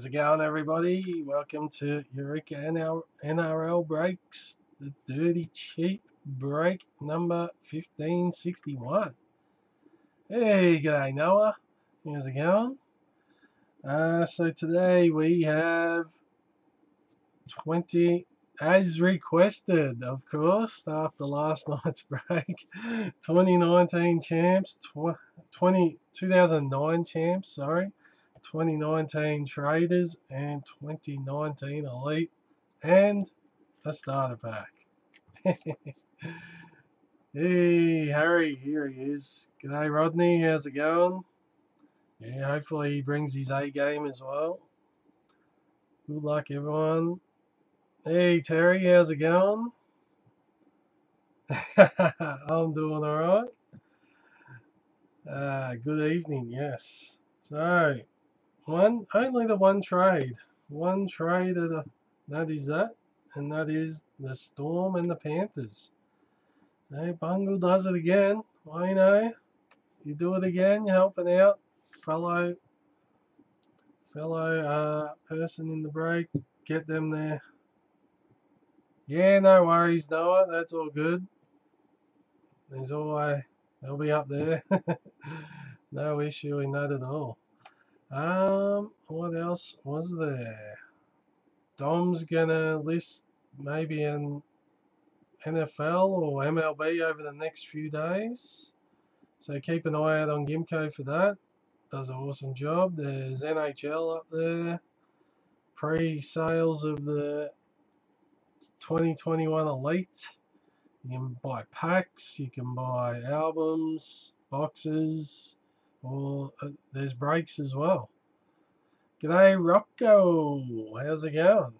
How's it going, everybody? Welcome to Eureka NRL Breaks, the Dirty Cheap break number 1561. Hey, g'day Noah. How's it going? So today we have 20, as requested, of course, after last night's break, 2019 champs, 2009 champs, 2019 traders and 2019 elite and a starter pack. Hey Harry, here he is. G'day Rodney, how's it going? Yeah, hopefully he brings his A game as well. Good luck everyone. Hey Terry, how's it going? I'm doing alright. Good evening, yes. So only the one trade that is that, and that is the Storm and the Panthers. Now Bungle does it again. I know, you do it again, you're helping out fellow person in the break, get them there. Yeah, no worries Noah, that's all good. There's always, they'll be up there. No issue in that at all. What else was there? Dom's gonna list maybe an NFL or MLB over the next few days, so keep an eye out on Gimko for that. Does an awesome job. There's NHL up there, pre-sales of the 2021 Elite. You can buy packs, you can buy albums, boxes. Or there's breaks as well. G'day Rocco, how's it going?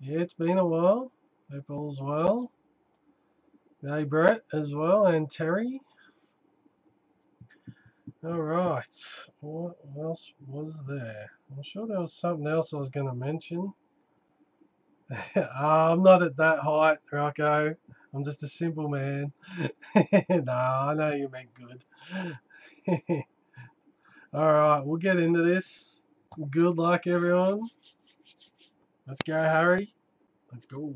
Yeah, it's been a while. Hope all's well. G'day Brett as well, and Terry. Alright, what else was there? I'm sure there was something else I was going to mention. I'm not at that height, Rocco. I'm just a simple man. Nah, I know you meant good. Alright, we'll get into this. Good luck everyone. Let's go Harry. Let's go.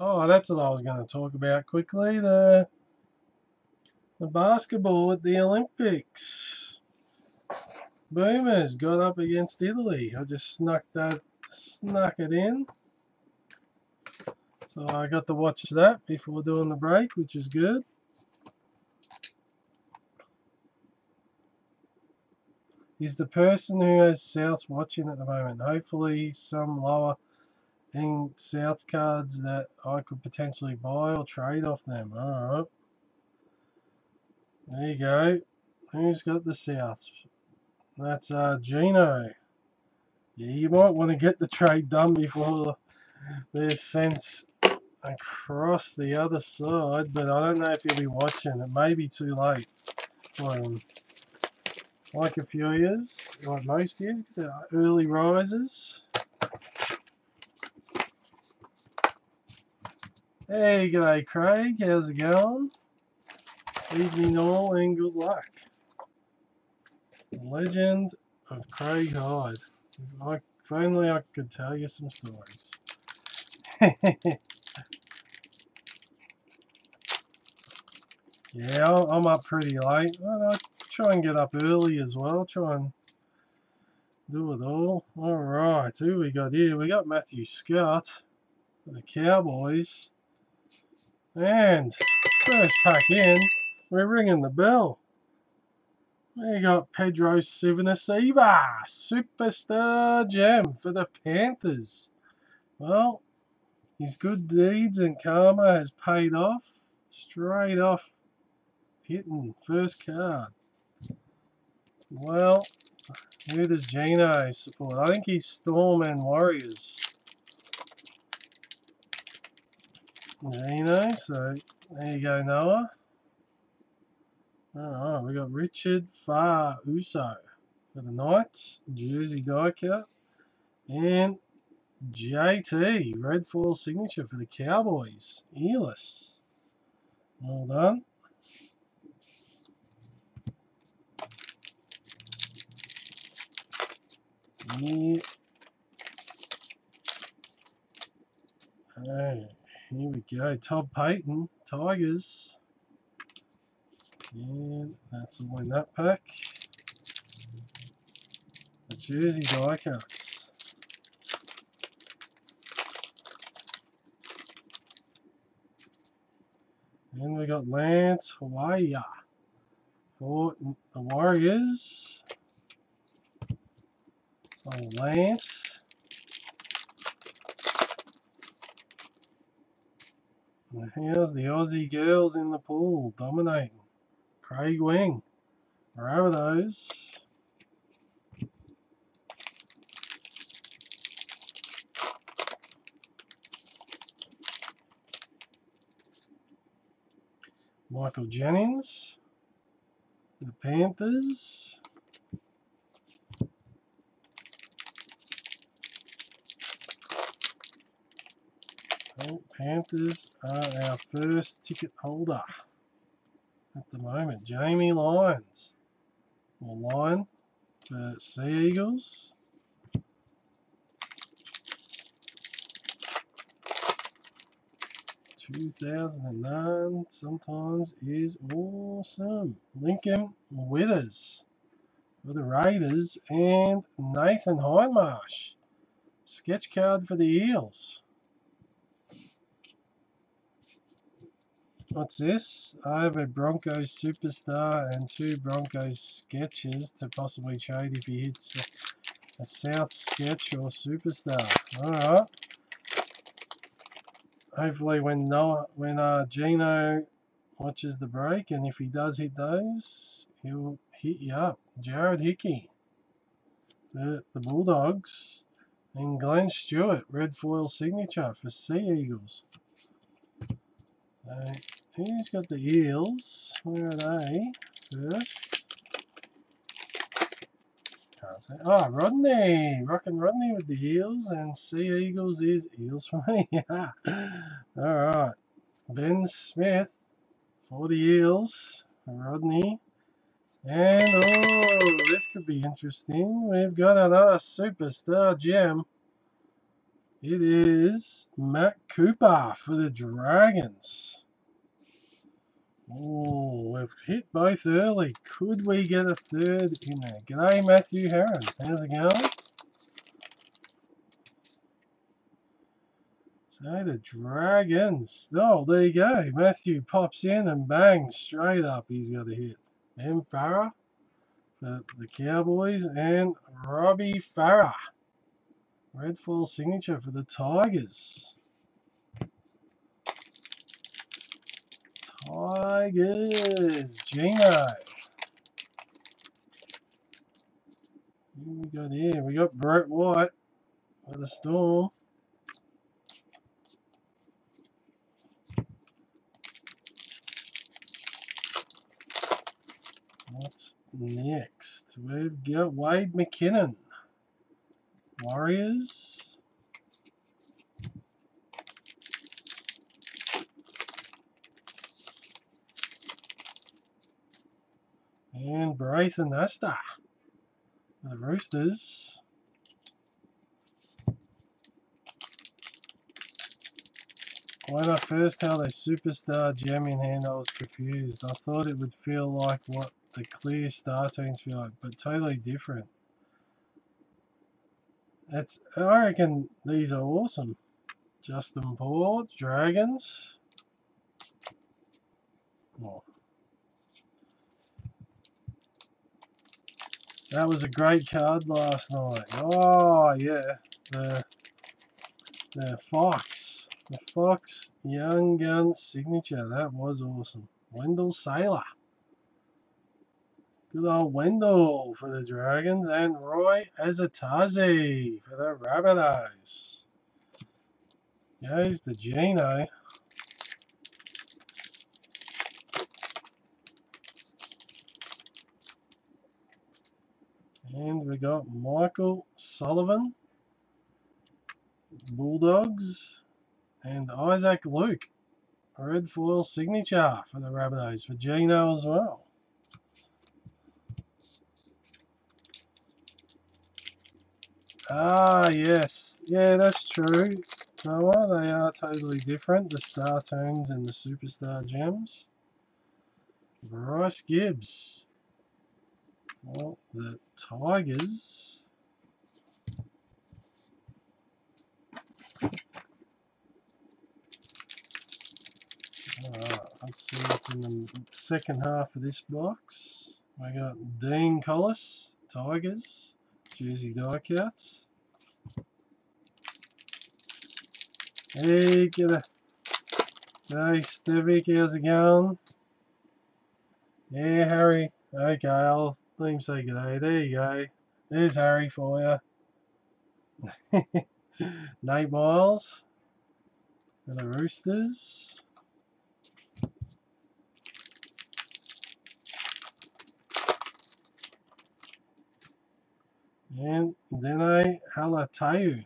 Oh, that's what I was going to talk about quickly. The basketball at the Olympics. Boomers got up against Italy. I just snuck it in. So I got to watch that before doing the break, which is good. He's the person who has Souths watching at the moment. Hopefully some lower end Souths cards that I could potentially buy or trade off them. Alright. There you go. Who's got the Souths? That's Gino. Yeah, you might want to get the trade done before they're sent across the other side, but I don't know if you'll be watching. It may be too late for them. Like a few years, like most years, the early risers. Hey, g'day Craig, how's it going? Evening all and good luck. Legend of Craig Hyde. If only I could tell you some stories. Yeah, I'm up pretty late. Well, I try and get up early as well. Try and do it all. Alright, who we got here? We got Matthew Scott for the Cowboys. And first pack in, we're ringing the bell. We got Pedro Sivanasiva, Superstar Gem for the Panthers. Well, his good deeds and karma has paid off. Straight off hitting first card. Well, who does Gino support? I think he's Storm and Warriors. Gino, so there you go Noah. Alright, we got Richard Far Uso for the Knights, jersey die cut, and JT, red foil signature for the Cowboys, earless. Well done. here. Oh, here we go. Todd Payton, Tigers. And that's all in that pack. The jersey die cuts. Then we got Lance Hawaii for the Warriors. Oh, Lance. And how's the Aussie girls in the pool dominating? Craig Wing. Where are those? Michael Jennings, the Panthers. Oh, Panthers are our first ticket holder at the moment. Jamie Lyons, or Lyon, the Sea Eagles. $2,009 sometimes is awesome. Lincoln Withers for the Raiders, and Nathan Hindmarsh, sketch card for the Eels. What's this? I have a Broncos superstar and two Broncos sketches to possibly trade if he hits a South sketch or superstar. Alright. Hopefully when Noah, Gino watches the break, and if he does hit those, he'll hit you up. Jared Hickey, the Bulldogs, and Glenn Stewart, red foil signature for Sea Eagles. So who's got the Eels? Where are they first? Can't say. Oh, Rodney! Rockin' Rodney with the Eels, and Sea Eagles is Eels for me. Alright. Ben Smith for the Eels. Rodney. And oh, this could be interesting. We've got another superstar gem. It is Matt Cooper for the Dragons. Oh, we've hit both early. Could we get a third in there? G'day, Matthew Herron. How's it going? So the Dragons. Oh, there you go. Matthew pops in and bang, straight up he's got a hit. Ben Farah for the Cowboys, and Robbie Farah, red foil signature for the Tigers. Gino. What we got here? We got Brett White for the Storm. What's next? We've got Wade McKinnon, Warriors. And Braithen Astor, the Roosters. When I first held a superstar gem in hand, I was confused. I thought it would feel like what the clear star teams feel like, but totally different. That's, I reckon these are awesome. Justin Paul, Dragons. Oh. That was a great card last night. Oh yeah, the Fox. The Fox Young Gun signature. That was awesome. Wendell Sailor. Good old Wendell for the Dragons, and Roy Azatazi for the Rabbitohs. Goes the Gino. And we got Michael Sullivan, Bulldogs, and Isaac Luke, red foil signature for the Rabbitohs, for Gino as well. Ah, yes. Yeah, that's true. You know what? They are totally different, the Star Tones and the Superstar Gems. Bryce Gibbs. Well, the Tigers. Alright, let's see what's in the second half of this box. We got Dean Collis, Tigers, Jersey Diecats. Hey, g'day. Hey, Stevic, how's it going? Yeah, Harry. Okay, I'll let him say g'day. There you go. There's Harry for you. Nate Miles. And the Roosters. And then a Halatau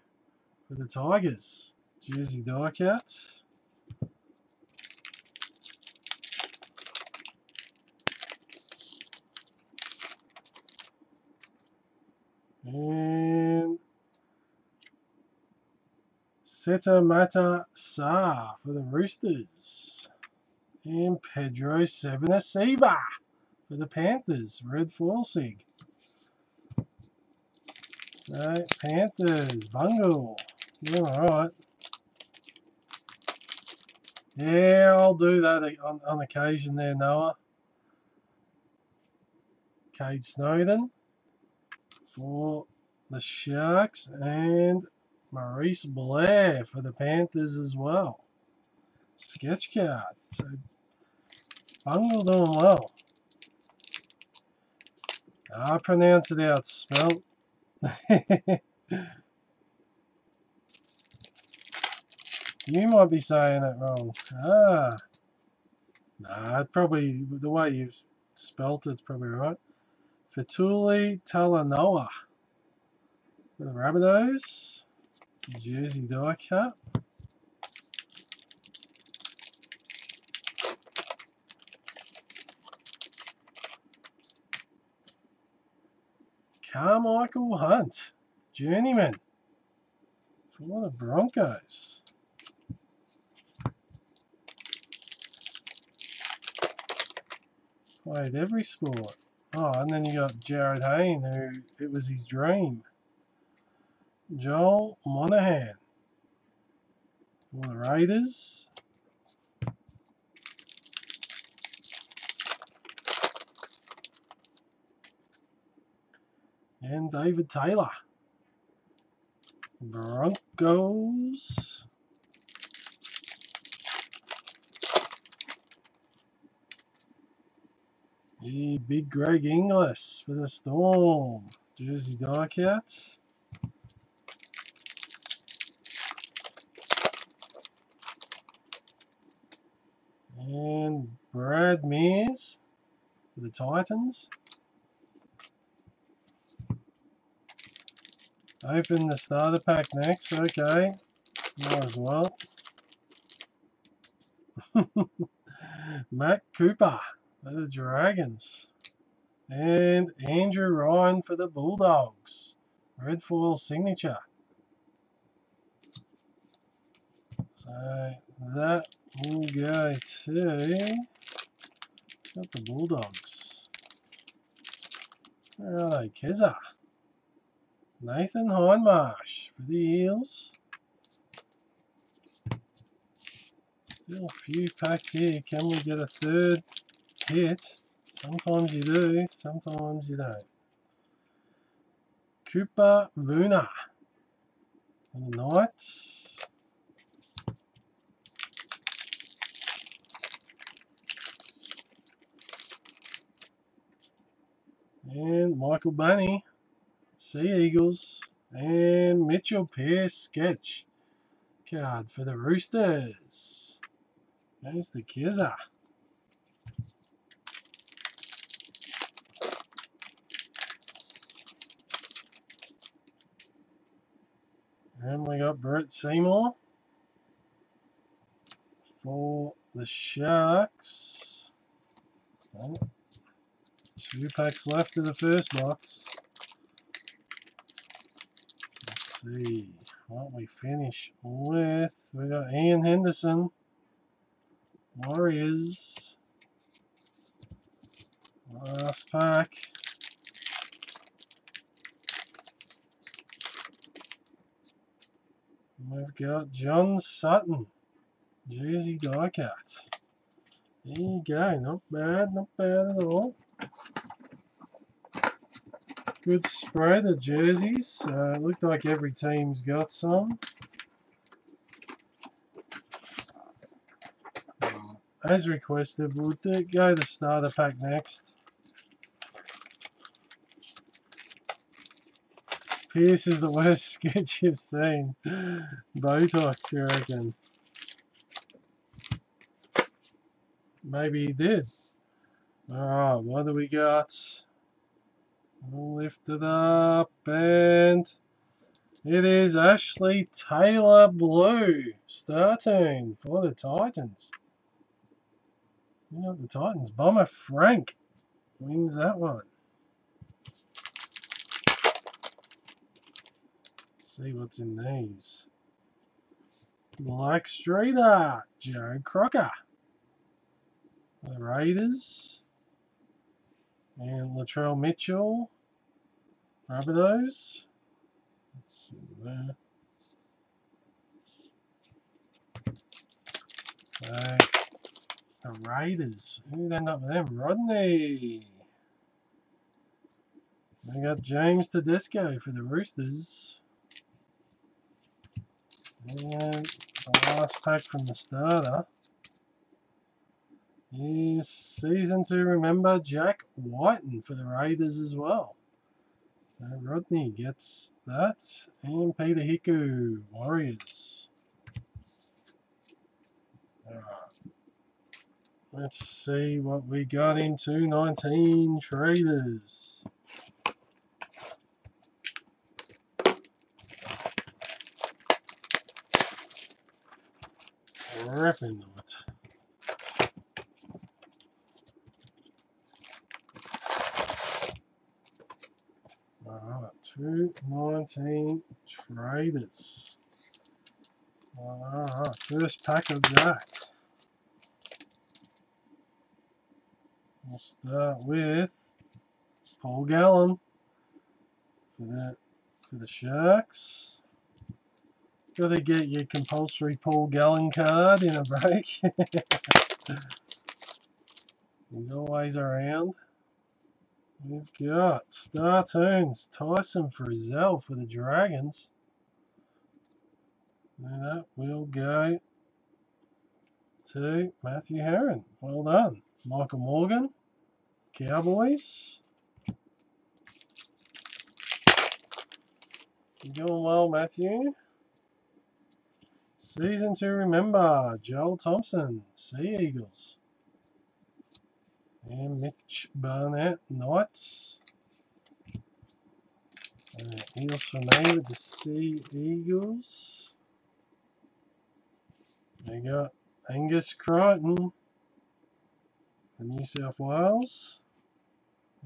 for the Tigers. Jersey Diecats. And Setamata Sa for the Roosters. And Pedro Sevenasiva for the Panthers. Red Falsig. So Panthers, Bungle. Yeah, alright. Yeah, I'll do that on occasion there, Noah. Cade Snowden for the Sharks and Maurice Blair for the Panthers as well. Sketch card. So Bungle doing well. I pronounce it out, spelt. You might be saying it wrong. Ah, nah, probably the way you've spelt it's probably right. Fatuli Talanoa for the Rabbitohs, Jersey Diecast. Carmichael Hunt, Journeyman for the Broncos. Played every sport. Oh, and then you got Jared Hayne, who it was his dream. Joel Monahan for the Raiders. And David Taylor, Broncos. The big Greg Inglis for the Storm, Jersey Diecats. And Brad Mears for the Titans. Open the starter pack next, okay, might as well. Matt Cooper for the Dragons, and Andrew Ryan for the Bulldogs, red foil signature. So that will go to, got the Bulldogs, where are they, Keza? Nathan Hindmarsh for the Eels. Still a few packs here. Can we get a third hit? Sometimes you do, sometimes you don't. Cooper Vuna for the Knights. And Michael Bunny. Sea Eagles, and Mitchell Pearce sketch card for the Roosters. There's the Kizza. And we got Brett Seymour for the Sharks. Oh, 2 packs left of the first box. see what we finish with. We got Ian Henderson, Warriors, last pack. We've got John Sutton, Jersey Diecat. There you go, not bad, not bad at all. Good spread of jerseys. It looked like every team's got some. As requested, we'll go to starter pack next. Pierce is the worst sketch you've seen. Botox, you reckon? Maybe he did. Alright, what do we got? We'll lift it up, and it is Ashley Taylor Blue, starting for the Titans. You know the Titans. Bomber Frank wins that one. Let's see what's in these. Black Streeter, Joe Crocker, the Raiders, and Latrell Mitchell. Rabbitohs. Let's see there. The Raiders. Who'd end up with them? Rodney. We got James Tedesco for the Roosters. And the last pack from the starter is Season 2 Remember, Jack Whiten for the Raiders as well. So Rodney gets that, and Peter Hiku, Warriors. Alright, let's see what we got in 219 Traders. Rip into it. Alright, 219 Traders. Alright, first pack of that. We'll start with Paul Gallen for the Sharks. Gotta get your compulsory Paul Gallen card in a break. He's always around. We've got Startoons, Tyson Frizzell for the Dragons. And that will go to Matthew Herron. Well done. Michael Morgan, Cowboys. You're doing well, Matthew. Season 2 Remember, Joel Thompson, Sea Eagles. And Mitch Barnett, Knights. Eels for me with the Sea Eagles. They got Angus Crichton for New South Wales.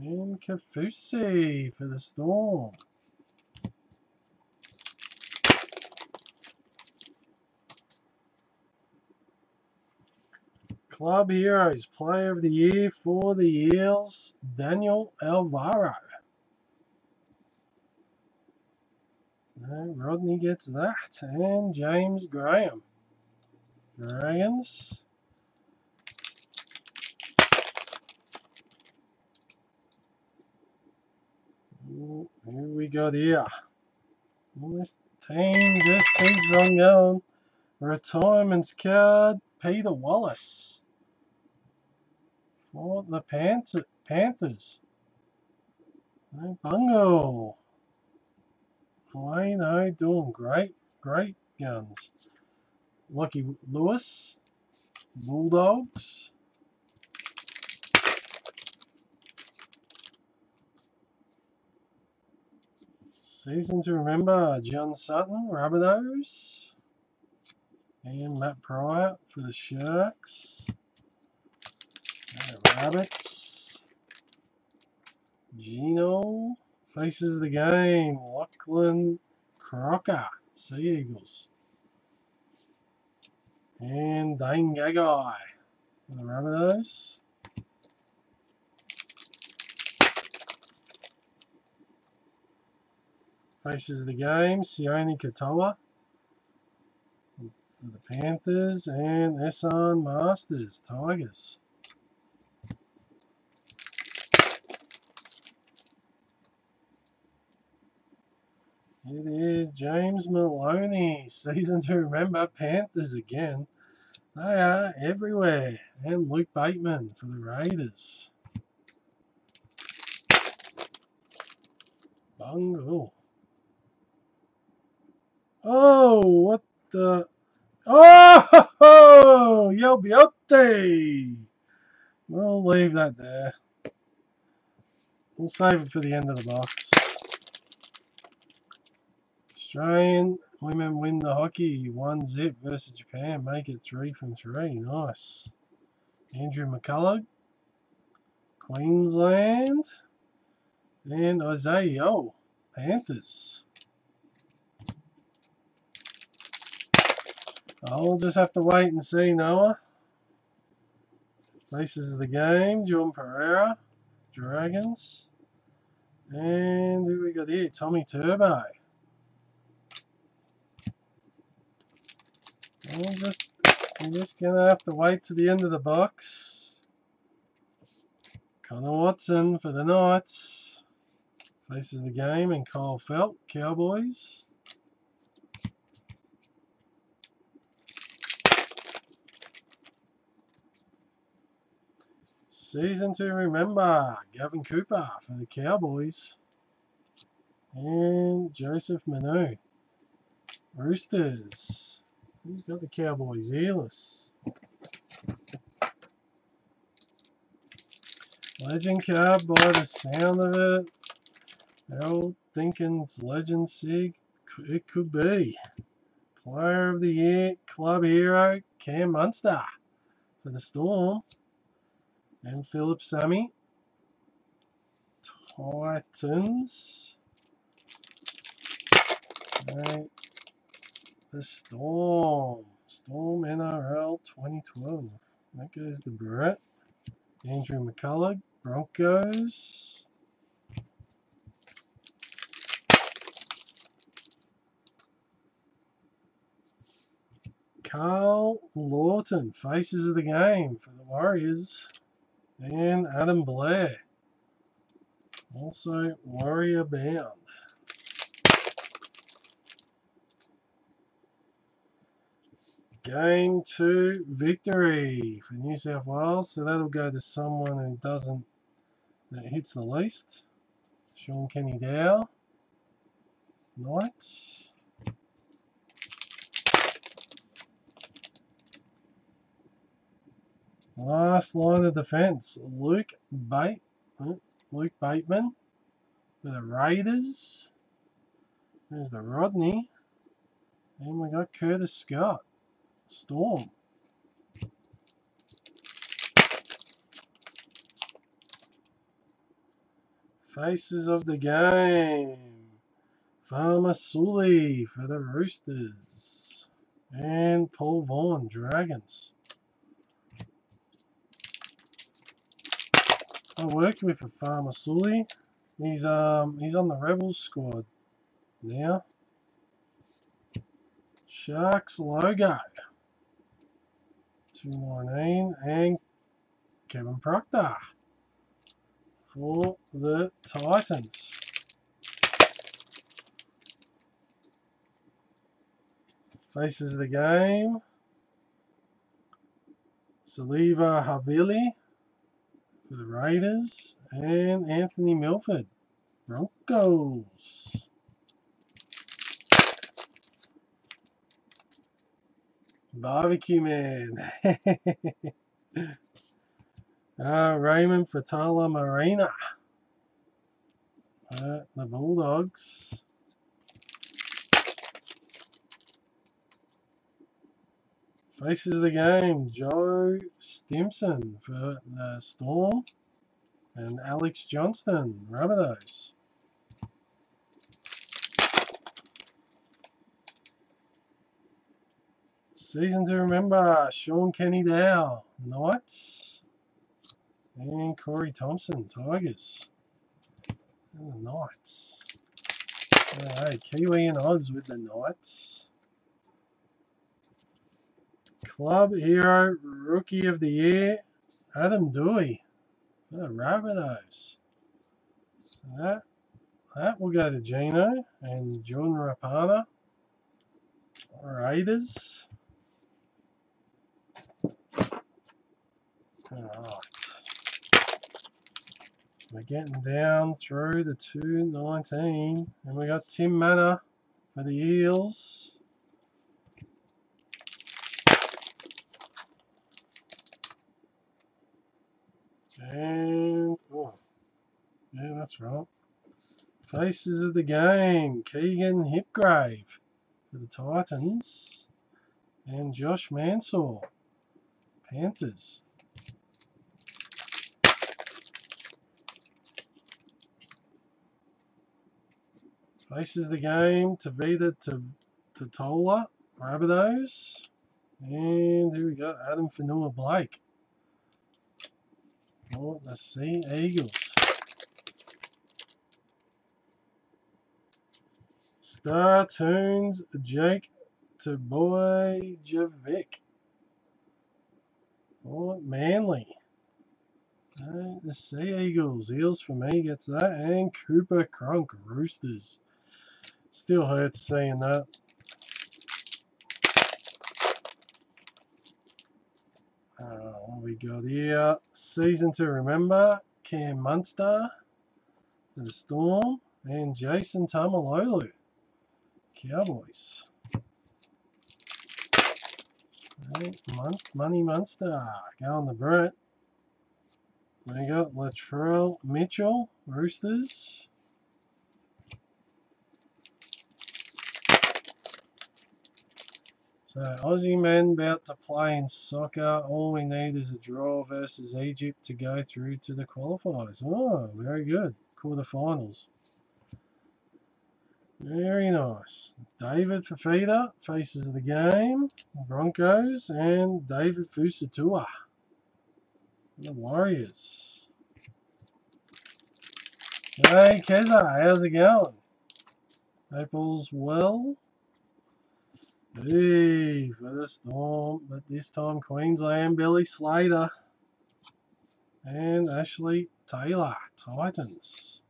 And Kafusi for the Storm. Club Heroes, Player of the Year for the Eels, Daniel Alvaro. Rodney gets that, and James Graham. Dragons. Ooh, who we got here? Well, this team just keeps on going. Retirements card, Peter Wallace. For the Panthers. Bungle. Lane O'Doon. Great, great guns. Lucky Lewis. Bulldogs. Season to Remember. John Sutton. Rabbitohs. And Matt Pryor for the Sharks. Rabbits. Gino. Faces of the Game. Lachlan Crocker, Sea Eagles. And Dane Gagai for the Rabbitohs. Faces of the game, Sione Katoa for the Panthers, and Ehsan Masters, Tigers. It is James Maloney, Season to Remember, Panthers again. They are everywhere. And Luke Bateman for the Raiders. Bungle. Oh, what the... Oh, ho, ho, Yo Biote! We'll leave that there. We'll save it for the end of the box. Australian women win the hockey. 1-0 versus Japan. Make it 3 from 3. Nice. Andrew McCullough. Queensland. And Isaiah Yo. Panthers. I'll just have to wait and see, Noah. Faces of the game. John Pereira. Dragons. And who we got here? Tommy Turbo. I'm just going to have to wait to the end of the box. Connor Watson for the Knights. Faces the game, and Kyle Felt, Cowboys. Season to Remember, Gavin Cooper for the Cowboys. And Joseph Manu. Roosters. Who's got the Cowboys? Earless. Legend card by the sound of it. They're all thinking it's Legend Sig. It could be. Player of the Year, Club Hero, Cam Munster for the Storm. And Philip Sammy. Titans. Right. The Storm. Storm NRL 2012. That goes to Brett. Andrew McCullough. Broncos. Carl Lawton. Faces of the game for the Warriors. And Adam Blair. Also Warrior bound. Game 2 victory for New South Wales, so that'll go to someone who doesn't, that hits the least. Sean Kenny Dow, Knights. Last line of defence, Luke Bateman for the Raiders. There's the Rodney, and we got Curtis Scott. Storm. Faces of the game. Farmer Sully for the Roosters. And Paul Vaughan, Dragons. I worked with a Farmer Sully. He's on the Rebels squad now. Sharks logo. 219, and Kevin Proctor for the Titans. Faces of the game, Saliva Havili for the Raiders, and Anthony Milford, Broncos. Barbecue Man. Raymond Fatala Marina. The Bulldogs. Faces of the game. Joe Stimson for the Storm. And Alex Johnston. Rabbitohs. Season to Remember, Sean Kenny Dow, Knights, and Corey Thompson, Tigers, and the Knights. Hey, Kiwi and Oz with the Knights. Club Hero Rookie of the Year, Adam Dewey, for the Rabbitohs. So that will go to Gino and Jordan Rapana, Raiders. Alright. We're getting down through the 219, and we got Tim Manor for the Eels. And, oh, yeah, that's right. Faces of the Game, Keegan Hipgrave for the Titans, and Josh Mansell, Panthers. Faces of the Game, Tavita Totola, Rabbitohs, and here we go, Adam Fanua Blake for the Sea Eagles. Star Tunes, Jake Tobojevic for Manly. The Sea Eagles. Eels for me gets that, and Cooper Cronk, Roosters. Still hurts seeing that. What we got here? Season to Remember, Cam Munster for the Storm, and Jason Tamalolo, Cowboys. Money Munster, go on the Brett. We got Latrell Mitchell, Roosters. So Aussie men about to play in soccer. All we need is a draw versus Egypt to go through to the qualifiers. Oh, very good. Quarterfinals. Very nice. David Fafita, Faces of the Game, Broncos, and David Fusatua, the Warriors. Hey Keza, how's it going? Hope all's well. Hey, for the Storm, but this time Queensland, Billy Slater and Ashley Taylor, Titans.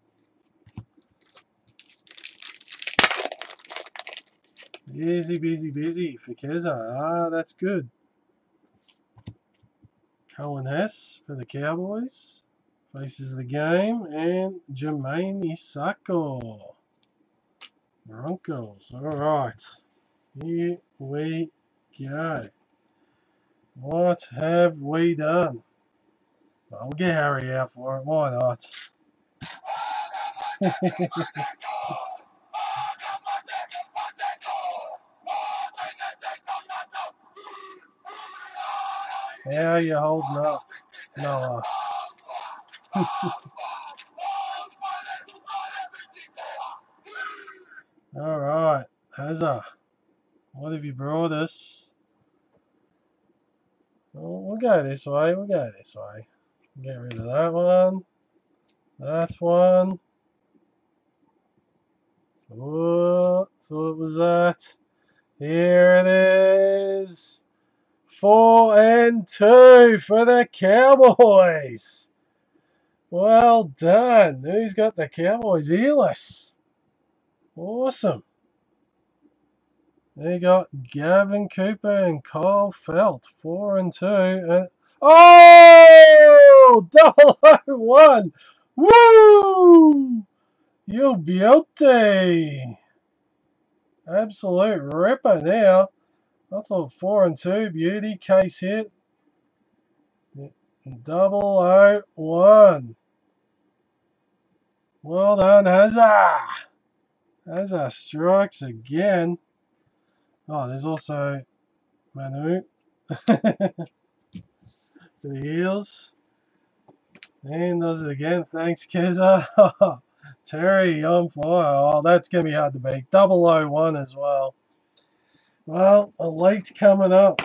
Busy, busy, busy for Keza. Ah, that's good. Cohen Hess for the Cowboys, Faces of the Game, and Jermaine Isako, Broncos. Alright, here we go. What have we done? I'll get Harry out for it, why not? How are you holding up, Noah? Alright, Hazza, what have you brought us? Well, we'll go this way, we'll go this way. Get rid of that one. That one. Oh, thought it was that. Here it is. 4 and 2 for the Cowboys. Well done. Who's got the Cowboys? Earless. Awesome. They got Gavin Cooper and Kyle Felt. 4 and 2. And oh! 0-1. Woo! You beauty. Absolute ripper now. I thought 4 and 2, beauty, case hit, 0-0-1. Well done, Hazza. Hazza strikes again. Oh, there's also Manu to the Eels. And does it again, thanks Keza. Terry on fire, oh that's going to be hard to beat, 0-0-1 as well. Well, a light's coming up.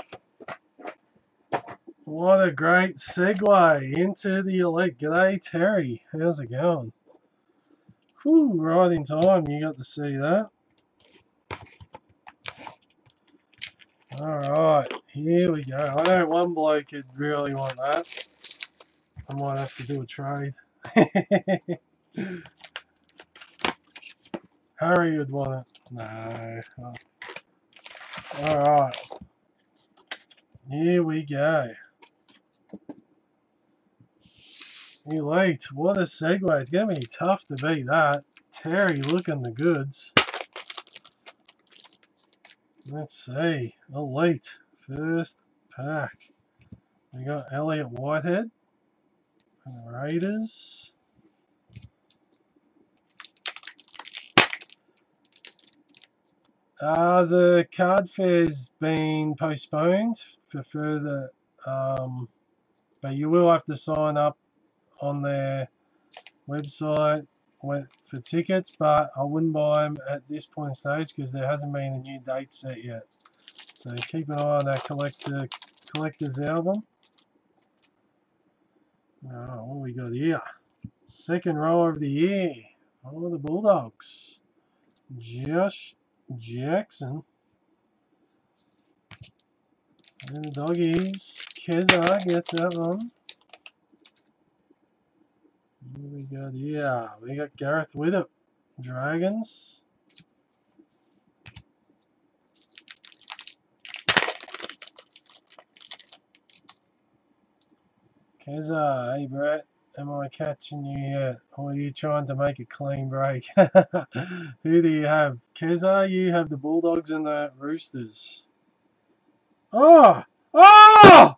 What a great segue into the elite. G'day, Terry. How's it going? Whew, right in time you got to see that. Alright, here we go. I know one bloke could really want that. I might have to do a trade. Harry would want it. No. Alright. Here we go. Elite, what a segue. It's going to be tough to beat that. Terry looking the goods. Let's see. Elite. First pack. We got Elliot Whitehead. And the Raiders. The card fair's been postponed for further, but you will have to sign up on their website for tickets, but I wouldn't buy them at this point in stage because there hasn't been a new date set yet. So keep an eye on that collector's album. Now, what we got here? Second row of the year for the Bulldogs. Josh Jackson. And the Doggies. Kezar gets that one. What we got here? We got Gareth Widdop, Dragons. Kezar, hey Brett, am I catching you yet? Or are you trying to make a clean break? Who do you have? Kezar, you have the Bulldogs and the Roosters. Oh! Oh!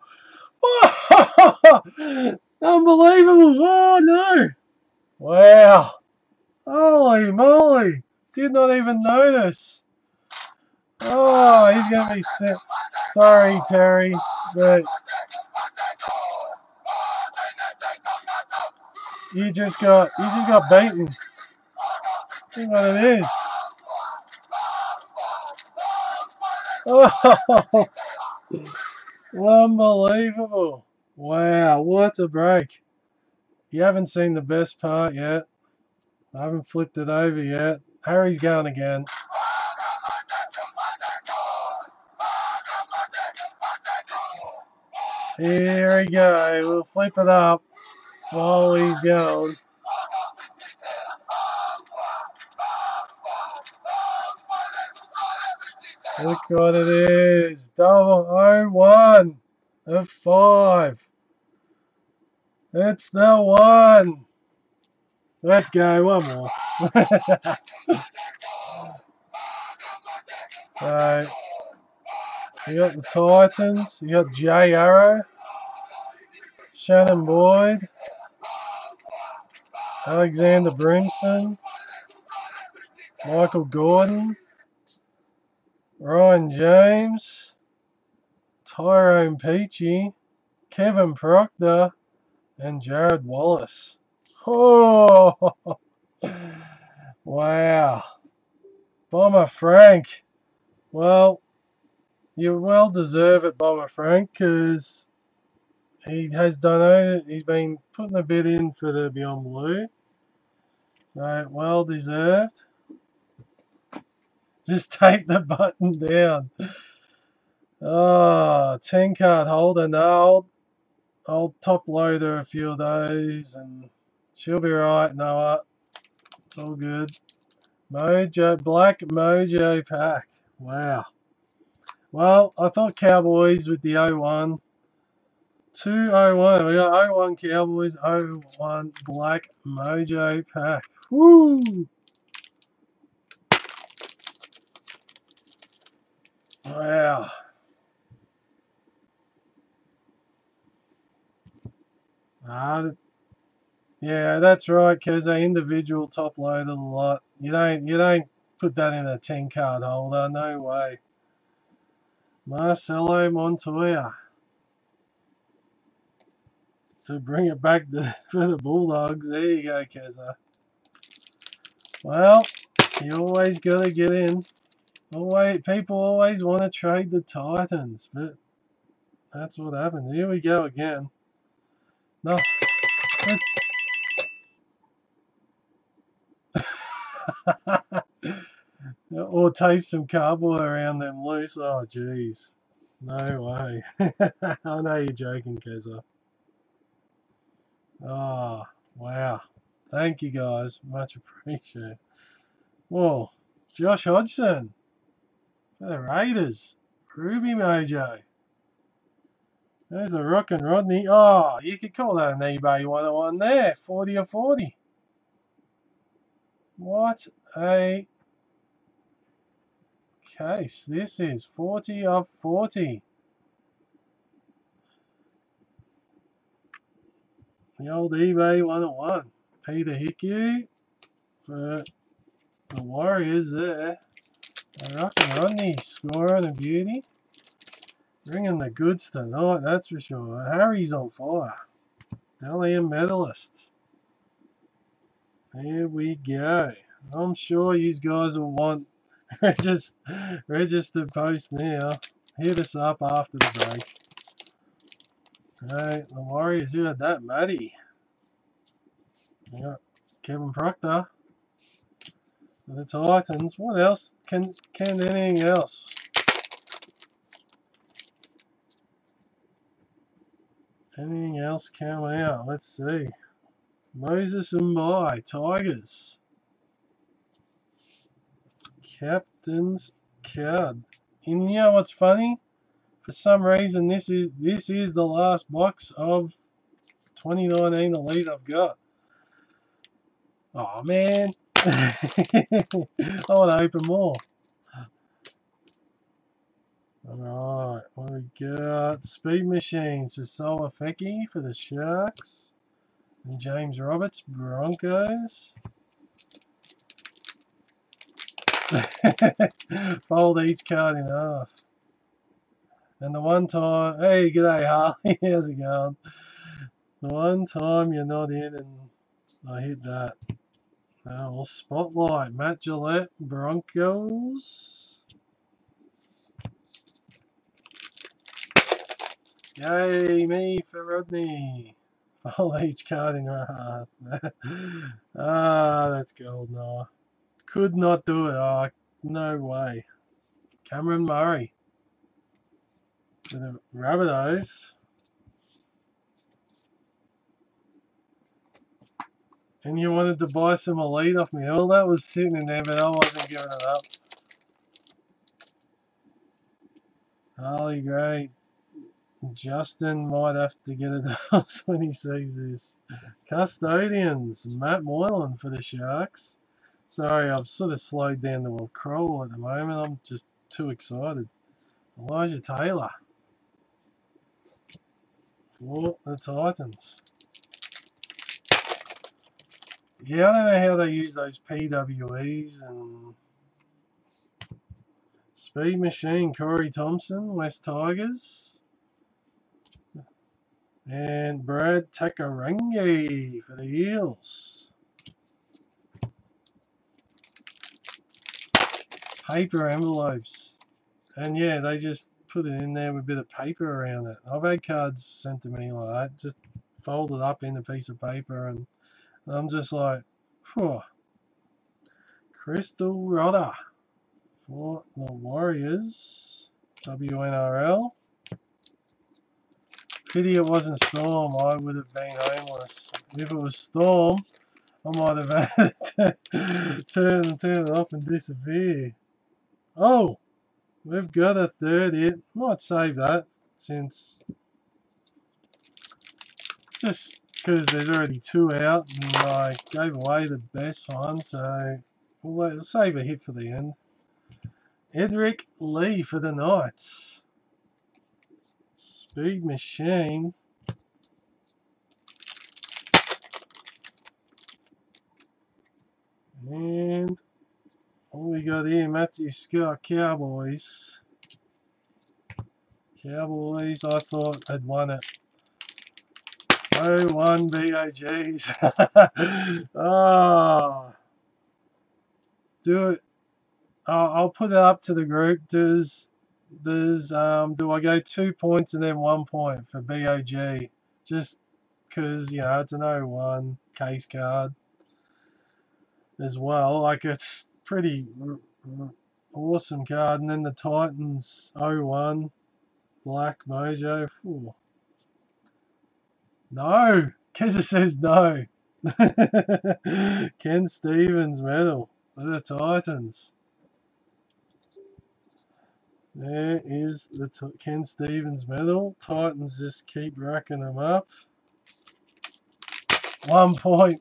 Oh! Unbelievable! Oh no! Wow! Holy moly! Did not even notice. Oh, he's gonna be sick. Sorry, Terry, but you just got beaten. Look what it is. Oh, unbelievable! Wow, what a break. You haven't seen the best part yet. I haven't flipped it over yet. Harry's going again. Here we go. We'll flip it up while he's going. Look what it is. 001. Of 5. It's the one. Let's go. One more. So, you got the Titans. You got Jay Arrow. Shannon Boyd. Alexander Brimson. Michael Gordon. Ryan James. Tyrone Peachy, Kevin Proctor, and Jared Wallace. Oh, wow. Bomber Frank. Well, you well deserve it, Bomber Frank, because he has donated. He's been putting a bit in for the Beyond Blue. So, well deserved. Just take the button down. Oh, 10 card holder. No, I'll top loader a few of those and she'll be right, Noah. It's all good. Mojo, Black Mojo pack. Wow. Well, I thought Cowboys with the 01. 201. We got 01 Cowboys, 01 Black Mojo pack. Woo! Wow. Yeah, that's right, because an individual top loader a lot. You don't put that in a 10 card holder, no way. Marcelo Montoya to bring it back for the Bulldogs. There you go, Kezza. Well, you always gotta get in. People always want to trade the Titans, but that's what happened. Here we go again. No. Or tape some cardboard around them loose. Oh, jeez. No way. I know you're joking, Keza. Oh, wow. Thank you, guys. Much appreciated. Whoa. Josh Hodgson. For the Raiders. Ruby Mojo. There's the Rook and Rodney. Oh, you could call that an eBay 101 there. 40 or 40. What a case. This is 40 of 40. The old eBay 101. Peter Hickey for the Warriors there. The Rock and Rodney scoring a beauty. Bringing the goods tonight, that's for sure. Harry's on fire. Dalian medalist. Here we go. I'm sure you guys will want registered post now. Hit us up after the break. Alright, the Warriors, who had that? Matty. Yep. Kevin Proctor. And the Titans. What else? Can anything else? Anything else come out? Let's see. Moses and Mai, Tigers. Captain's card. And you know what's funny? For some reason, this is the last box of 2019 Elite I've got. Oh man, I want to open more. Alright, what we got? Speed Machine, Sosola Feki for the Sharks. And James Roberts, Broncos. Fold each card in half. And the one time, hey, g'day Harley, how's it going? The one time you're not in and I hit that. Oh, Spotlight, Matt Gillett, Broncos. Yay, me for Rodney. Fold each card in her heart. Ah, that's gold, Noah. Could not do it. Oh, no way. Cameron Murray. For the Rabbitohs. And you wanted to buy some Elite off me. All that was sitting in there, but I wasn't giving it up. Harley Gray. Justin might have to get a dose when he sees this. Custodians, Matt Moylan for the Sharks. Sorry, I've sort of slowed down the little crawl at the moment. I'm just too excited. Elijah Taylor for the Titans. Yeah, I don't know how they use those PWEs and... Speed Machine, Corey Thompson, West Tigers. And Brad Takarangi for the Eels. Paper envelopes. And yeah, they just put it in there with a bit of paper around it. I've had cards sent to me like that, just folded up in a piece of paper, and I'm just like, phew. Crystal Rodder for the Warriors. WNRL. Pity it wasn't Storm, I would have been homeless. If it was Storm, I might have had to turn it off and disappear. Oh, we've got a third hit. Might save that, since just because there's already two out and I gave away the best one, so we'll save a hit for the end. Edric Lee for the Knights. Big Machine. And what we got here? Matthew Scott, Cowboys. Cowboys, I thought had won it. 0-1 BAGs. Oh, do it. I'll put it up to the group. Do I go 2 points and then 1 point for BOG? Just because, you know, it's an 0-1 case card as well. Like, it's pretty awesome card. And then the Titans 0-1 black mojo. Ooh. No, Keza says no. Ken Stevens medal for the Titans. There is the Ken Stevens medal. Titans just keep racking them up. 1 point.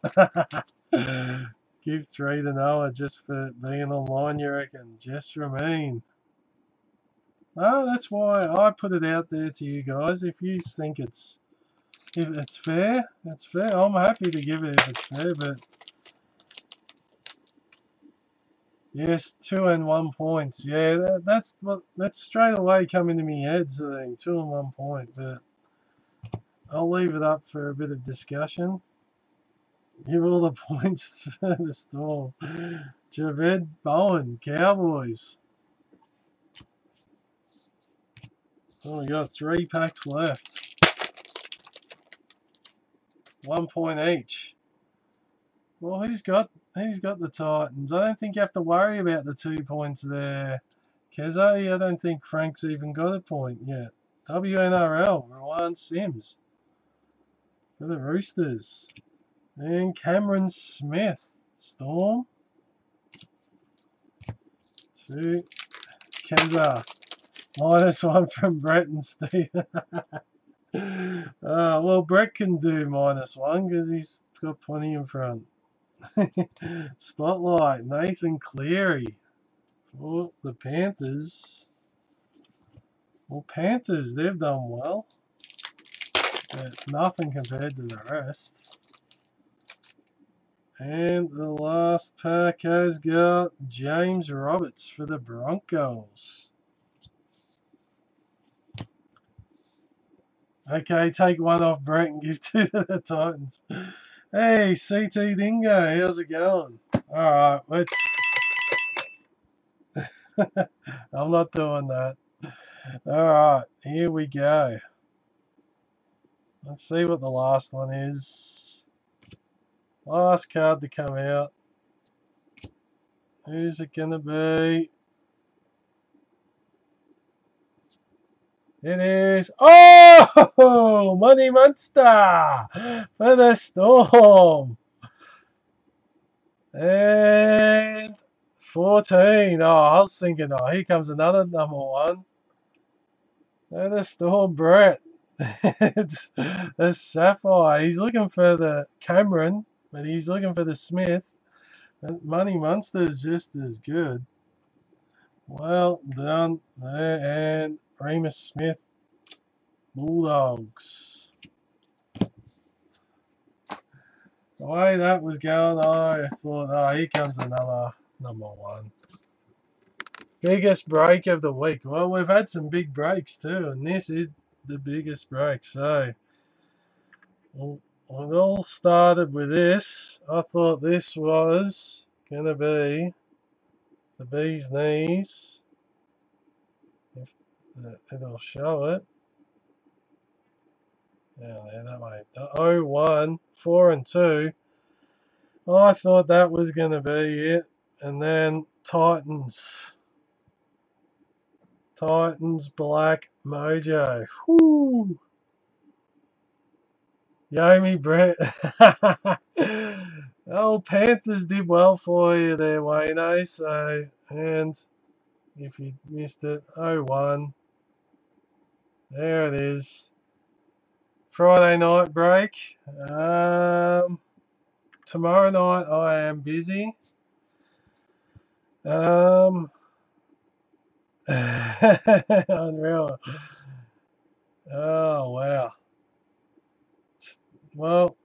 Give 3 to Noah just for being online, you reckon? Just remain. Oh, that's why I put it out there to you guys. If you think it's fair, it's fair. I'm happy to give it if it's fair, but yes, 2 and 1 points. Yeah, that's straight away come into my head, so I think 2 and 1 point, but I'll leave it up for a bit of discussion. Give all the points for the Storm. Javed Bowen, Cowboys. Oh, we got 3 packs left. 1 point each. Well, who's got the Titans? I don't think you have to worry about the 2 points there, Keza. I don't think Frank's even got a point yet. WNRL, Ryan Sims for the Roosters. And Cameron Smith, Storm. To Keza. -1 from Brett and Steve. Well, Brett can do -1 because he's got plenty in front. Spotlight, Nathan Cleary for the Panthers. Well, Panthers, they've done well, but nothing compared to the rest. And the last pack has got James Roberts for the Broncos. Okay, take 1 off Brett and give 2 to the Titans. Hey, CT Dingo, how's it going? Alright, let's... I'm not doing that. Alright, here we go. Let's see what the last one is. Last card to come out. Who's it going to be? It is, oh, Money Monster for the Storm. And 14. Oh, I was thinking, oh, here comes another #1. For the Storm, Brett. It's the Sapphire. He's looking for the Cameron, but he's looking for the Smith. Money Monster is just as good. Well done there, and Remus Smith, Bulldogs. The way that was going, I thought, oh, here comes another #1. Biggest break of the week. Well, we've had some big breaks too, and this is the biggest break. So, well, it all started with this. I thought this was going to be the bee's knees. If it'll show it. Yeah, that way. The 0-1, 4 and 2. I thought that was going to be it. And then Titans. Titans black mojo. Whoo! Yomi Brett. Oh, Panthers did well for you there, Wayno. So, and if you missed it, 0-1. There it is. Friday night break. Tomorrow night I am busy. Unreal. Oh, wow. Well,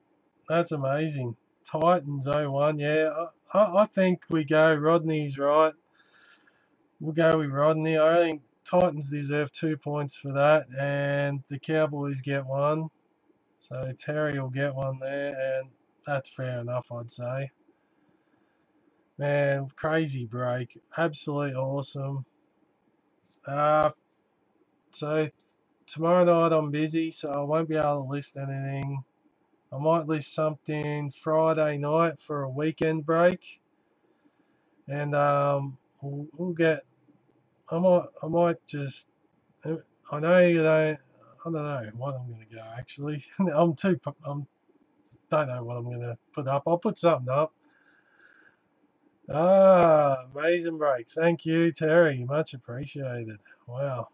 that's amazing. Titans 0-1. Yeah, I think we go. Rodney's right. We'll go with Rodney. I think Titans deserve 2 points for that, and the Cowboys get 1. So Terry will get 1 there, and that's fair enough, I'd say. Man, crazy break. Absolutely awesome. So tomorrow night I'm busy, so I won't be able to list anything. I might list something Friday night for a weekend break. And we'll get... I might just... I know you don't... I don't know what I'm going to go, actually. Don't know what I'm going to put up. I'll put something up. Ah, amazing break. Thank you, Terry. Much appreciated. Wow.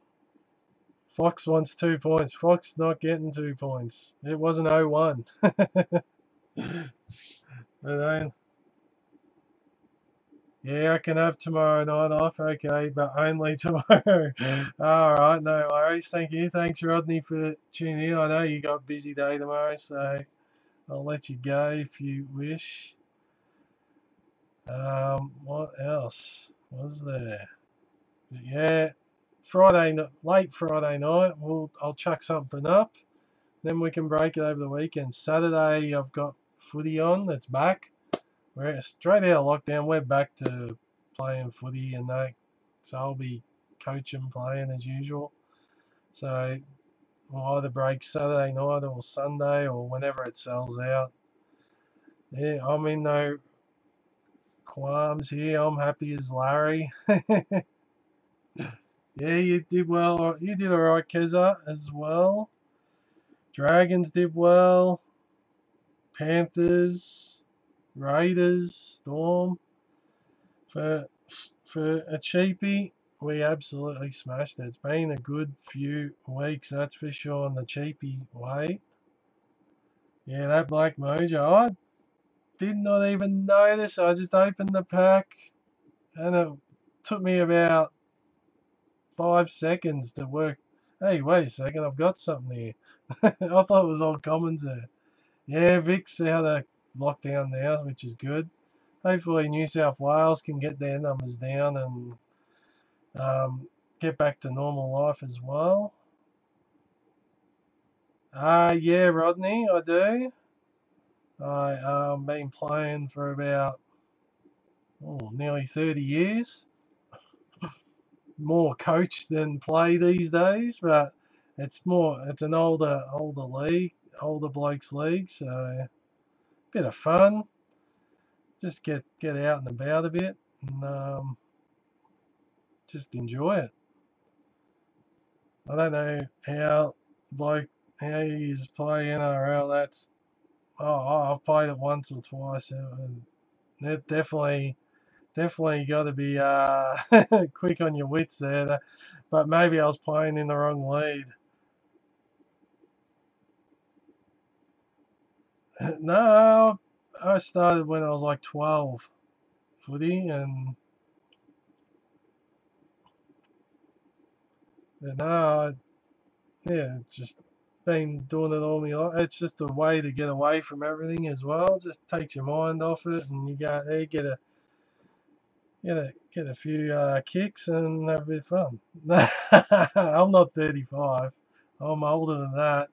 Fox wants 2 points. Fox not getting 2 points. It wasn't 0-1. Yeah, I can have tomorrow night off. Okay, but only tomorrow. All right, no worries. Thank you. Thanks, Rodney, for tuning in. I know you got a busy day tomorrow, so I'll let you go if you wish. What else was there? But yeah, late Friday night, I'll chuck something up, then we can break it over the weekend. Saturday, I've got footy on. That's back. We're straight out of lockdown. We're back to playing footy and that, so I'll be coaching, playing as usual. So we'll either break Saturday night or Sunday or whenever it sells out. Yeah, I'm in no qualms here. I'm happy as Larry. Yeah, you did well. You did alright, Keza, as well. Dragons did well. Panthers, Raiders, Storm. For a cheapie, we absolutely smashed it. It's been a good few weeks, that's for sure, on the cheapie way. Yeah, that Black Mojo. I did not even notice. I just opened the pack, and it took me about 5 seconds to work. Hey, wait a second, I've got something here. I thought it was all commons there. Yeah, Vic's out of lockdown now, which is good. Hopefully New South Wales can get their numbers down and get back to normal life as well. Yeah, Rodney, I do. I've been playing for about nearly 30 years. More coach than play these days, but it's an older league, older blokes league, so a bit of fun. Just get out and about a bit and just enjoy it. I don't know how you play NRL. I've played it once or twice, and it definitely got to be quick on your wits there, but maybe I was playing in the wrong lead. No, I started when I was like 12 footy, and just been doing it all my life. It's just a way to get away from everything as well. It just takes your mind off it, and you go there, get a few kicks and have a bit of fun. I'm not 35. I'm older than that.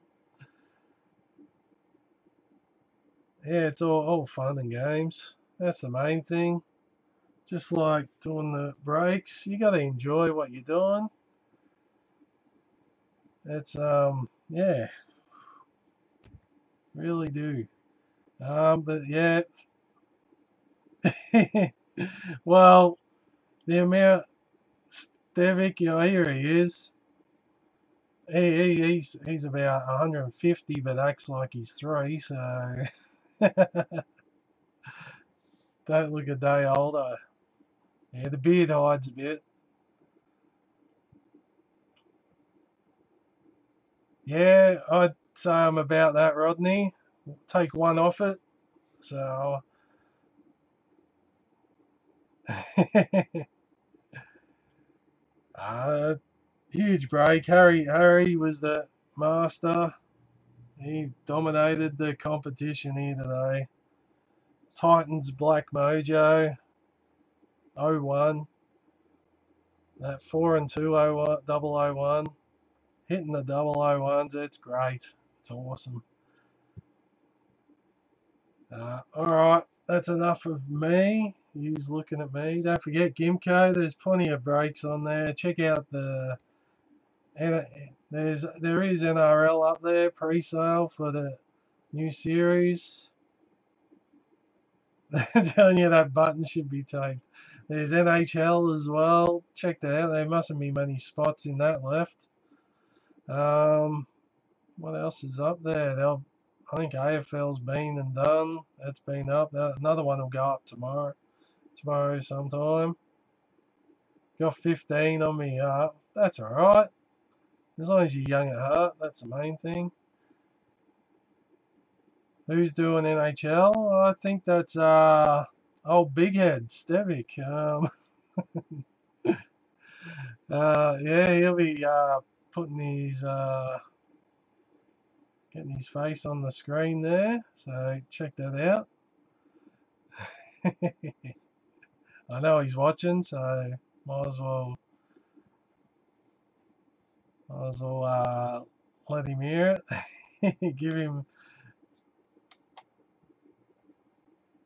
Yeah, it's all fun and games. That's the main thing. Just like doing the breaks, you got to enjoy what you're doing. It's yeah, really do. But yeah. Well, the amount Stevic, here he is. He's about 150, but acts like he's 3. So don't look a day older. Yeah, the beard hides a bit. Yeah, I'd say I'm about that, Rodney. Take one off it. So. Huge break. Harry was the master. He dominated the competition here today. Titans Black Mojo 0-1. That 4 and 2 0-1. Hitting the double 0-1s. It's great. It's awesome. All right, that's enough of me. He's looking at me. Don't forget Gimko, there's plenty of breaks on there. Check out the there is NRL up there, pre-sale for the new series. I'm telling you, that button should be taped. There's NHL as well. Check that out. There mustn't be many spots in that left. What else is up there? I think AFL's been and done. That's been up. Another one will go up tomorrow. Tomorrow sometime. Got 15 on me up. That's alright. As long as you're young at heart, that's the main thing. Who's doing NHL? I think that's old Big Head, Stevic. Yeah, he'll be putting his getting his face on the screen there. So check that out. I know he's watching, so might as well let him hear it. Give him.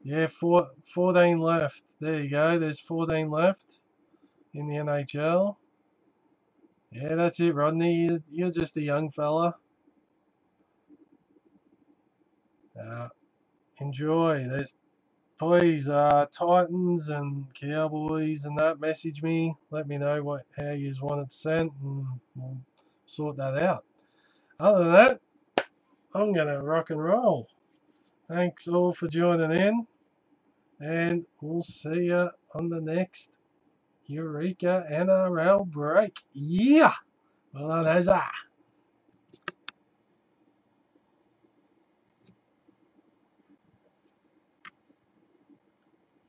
Yeah, 14 left. There you go. There's 14 left in the NHL. Yeah, that's it, Rodney. You're just a young fella. Enjoy. Please, Titans and Cowboys and that, message me. Let me know how you want it sent, and we'll sort that out. Other than that, I'm going to rock and roll. Thanks all for joining in. And we'll see you on the next Eureka NRL break. Yeah! Well done, huzzah!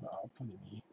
I'll put it in here.